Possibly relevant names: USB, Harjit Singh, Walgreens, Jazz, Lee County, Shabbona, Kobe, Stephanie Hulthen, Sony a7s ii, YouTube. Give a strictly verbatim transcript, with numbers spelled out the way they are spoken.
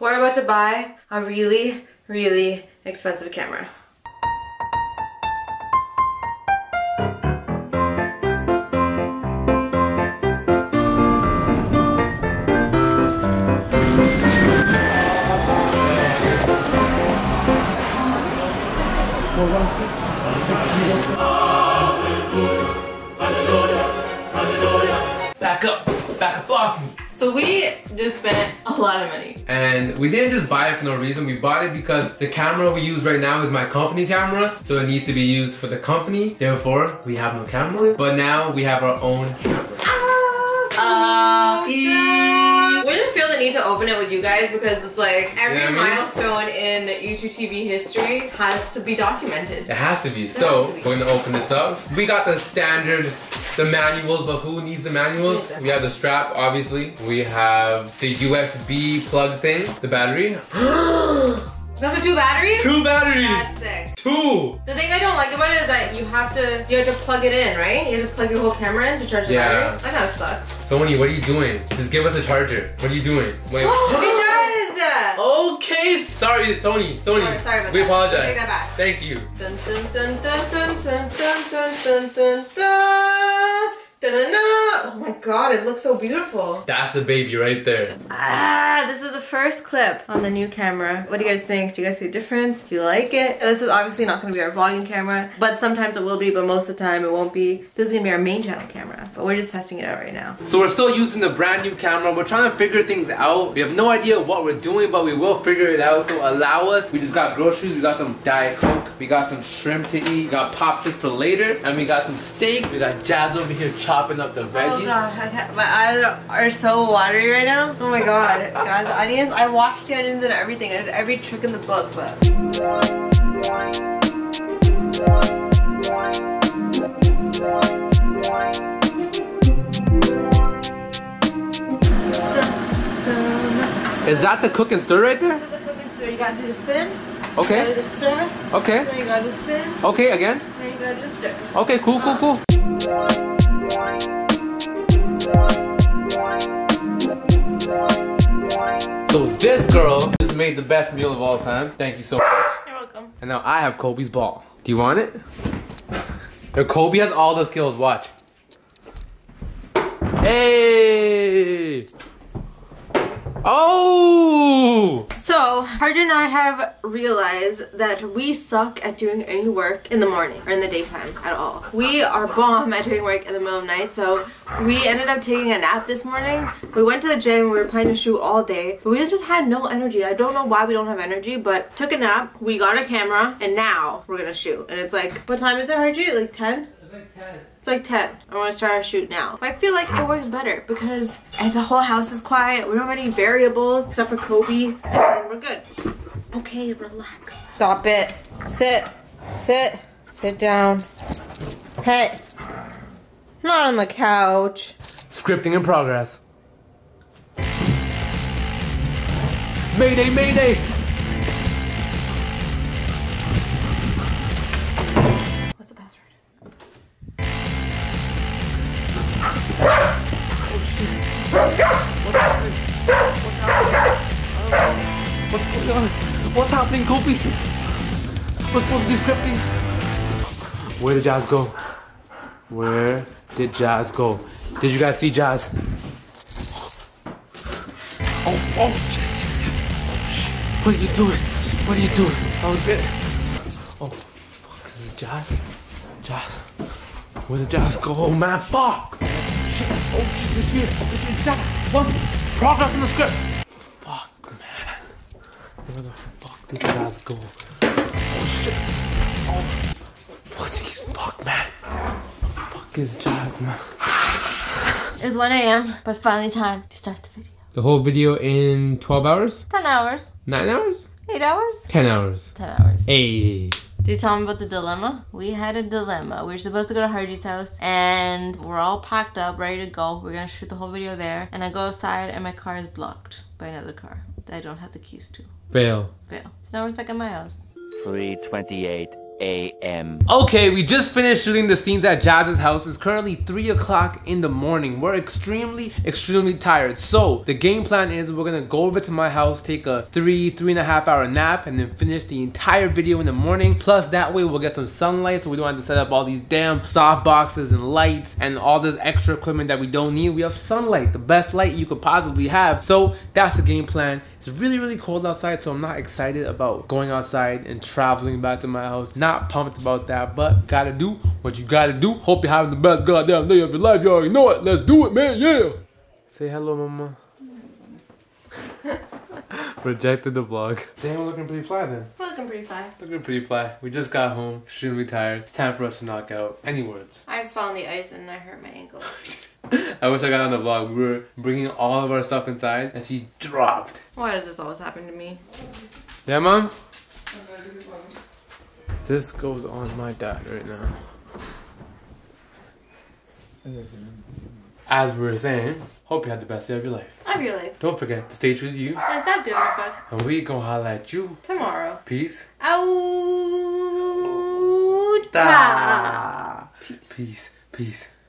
we're about to buy a really, really expensive camera. Back up, back up off. So we just spent a lot of money. And we didn't just buy it for no reason. We bought it because the camera we use right now is my company camera. So it needs to be used for the company. Therefore, we have no camera. But now we have our own camera. Ah, uh, we didn't feel the need to open it with you guys because it's like every you know milestone I mean? in YouTube T V history has to be documented. It has to be. It so to be. We're gonna open this up. We got the standard, the manuals, but who needs the manuals? Exactly. We have the strap, obviously. We have the U S B plug thing, the battery. We have two batteries? Two batteries! That's sick. Two! The thing I don't like about it is that you have to you have to plug it in, right? You have to plug your whole camera in to charge the yeah. battery. That kind of sucks. Sony, what are you doing? Just give us a charger. What are you doing? Wait. It does! Okay, sorry, Sony. Sony, oh, sorry about we that. apologize. Take that back. Thank you. Dun, dun, dun, dun, dun, dun, dun, dun, dun. Da-da-da. Oh my god, it looks so beautiful. That's the baby right there. Ah, this is the first clip on the new camera. What do you guys think? Do you guys see the difference? Do you like it? This is obviously not going to be our vlogging camera, but sometimes it will be, but most of the time it won't be. This is going to be our main channel camera, but we're just testing it out right now. So we're still using the brand new camera. We're trying to figure things out. We have no idea what we're doing, but we will figure it out, so allow us. We just got groceries. We got some Diet Coke. We got some shrimp to eat. We got popsicles for later, and we got some steak. We got Jazz over here chopping up the veggies. Oh god, I can't, my eyes are so watery right now. Oh my god, guys, the onions, I washed the onions and everything. I did every trick in the book, but... Is that the cook and stir right there? This is the cook and stir. You gotta do the spin. Okay. You gotta just stir. Okay. Then you gotta spin. Okay, again. Then you gotta just stir. Okay, cool, cool, cool. Um, So this girl just made the best meal of all time. Thank you so much. You're welcome. And now I have Kobe's ball. Do you want it? Now Kobe has all the skills. Watch. Hey! Oh! So, Harjit and I have realized that we suck at doing any work in the morning or in the daytime at all. We are bomb at doing work in the middle of the night, so we ended up taking a nap this morning. We went to the gym, we were planning to shoot all day, but we just had no energy. I don't know why we don't have energy, but took a nap, we got a camera, and now we're gonna shoot. And it's like, what time is it, Harjit? Like ten? It's like ten. It's like ten. I want to start our shoot now. But I feel like it works better because the whole house is quiet. We don't have any variables except for Kobe. And we're good. Okay, relax. Stop it. Sit. Sit. Sit down. Hey. Not on the couch. Scripting in progress. Mayday, mayday. What's happening, Kobe? We're supposed to be scripting. Where did Jazz go? Where did Jazz go? Did you guys see Jazz? Oh, oh, Jesus. What are you doing? What are you doing? That was it. Oh, fuck, is this Jazz? Jazz. Where did Jazz go? Oh, man, fuck! Oh, shit, oh, shit, this is, this is Jazz. What's progress in the script? Where the fuck did Jazz go? Oh shit! Oh, what the fuck, man? The fuck is Jazz, man? It's one A M, but it's finally time to start the video. The whole video in twelve hours? ten hours. nine hours? eight hours? ten hours. ten hours. Hey. Did you tell them about the dilemma? We had a dilemma. We were supposed to go to Harjit's house and we're all packed up, ready to go. We're gonna shoot the whole video there. And I go outside and my car is blocked by another car that I don't have the keys to. Fail. Fail. So now we're stuck at my house. three twenty-eight two a m Okay, we just finished shooting the scenes at Jazz's house. It's currently three o'clock in the morning. We're extremely, extremely tired. So the game plan is we're gonna go over to my house, take a three, three and a half hour nap, and then finish the entire video in the morning. Plus that way we'll get some sunlight so we don't have to set up all these damn soft boxes and lights and all this extra equipment that we don't need. We have sunlight, the best light you could possibly have. So that's the game plan. It's really, really cold outside, so I'm not excited about going outside and traveling back to my house. Not pumped about that, but gotta do what you gotta do. Hope you're having the best goddamn day of your life. You already know it. Let's do it, man. Yeah. Say hello, mama. Rejected the vlog. Damn, we're looking pretty fly then. We're looking pretty fly. Looking pretty fly. We just got home. Extremely tired. It's time for us to knock out. Any words? I just fell on the ice and I hurt my ankle. I wish I got on the vlog. We were bringing all of our stuff inside and she dropped. Why does this always happen to me? Yeah, mom? This goes on my dad right now. As we were saying, hope you had the best day of your life. Of your life. Don't forget to stay true to you. And stop giving a fuck. And we gonna holla at you. Tomorrow. Peace. Out. Peace. Peace. Peace.